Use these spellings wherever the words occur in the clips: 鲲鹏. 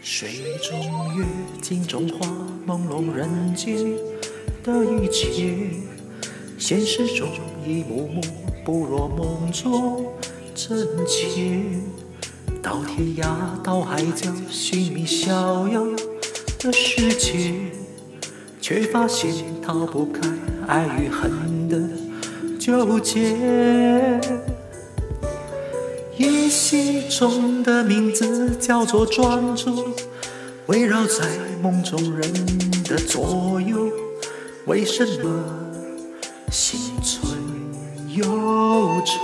水中月，镜中花，朦胧人间的一切，现实中一幕幕不若梦中真切。到天涯，到海角，寻觅逍遥的世界，却发现逃不开爱与恨的纠结。 夜戏中的名字叫做专注，围绕在梦中人的左右。为什么心存忧愁？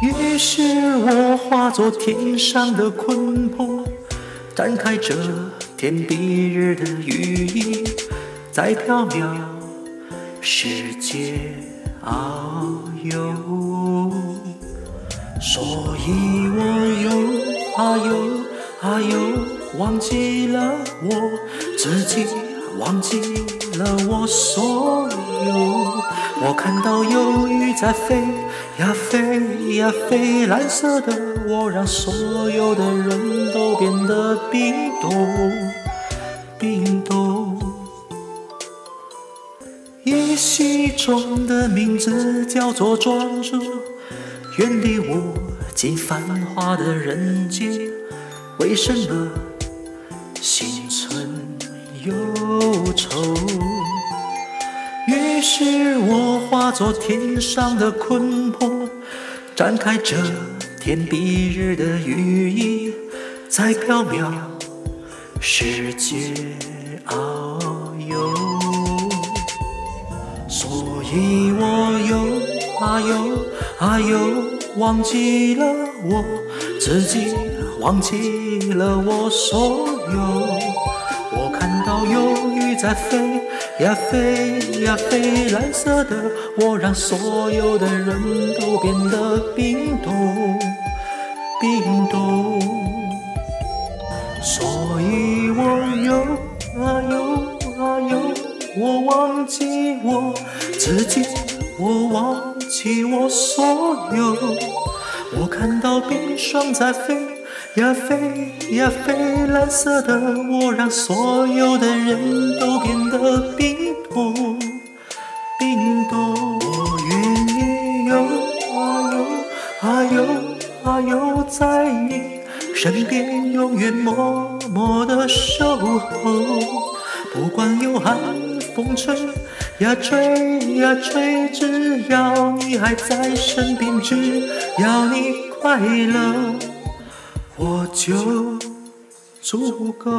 于是我化作天上的鲲鹏，展开遮天蔽日的羽翼，在缥缈世界遨游。 所以我又忘记了我自己，忘记了我所有。我看到有鱼在飞呀飞呀飞，蓝色的我让所有的人都变得冰冻，冰冻。夜戏中的名字叫做专注。 远离我近繁华的人间，为什么心存忧愁？于是我化作天上的鲲鹏，展开遮天蔽日的羽翼，在缥缈世界遨游。所以我忘记了我自己，忘记了我所有。我看到有鱼在飞呀飞呀飞，蓝色的我让所有的人都变得冰冻，冰冻。所以我忘记我自己，我忘。 起我所有，我看到冰霜在飞呀飞呀飞，蓝色的我让所有的人都变得冰冻，冰冻。我愿意在你身边永远默默的守候，不管有寒风吹。 呀吹呀吹，只要你还在身边，只要你快乐，我就足够。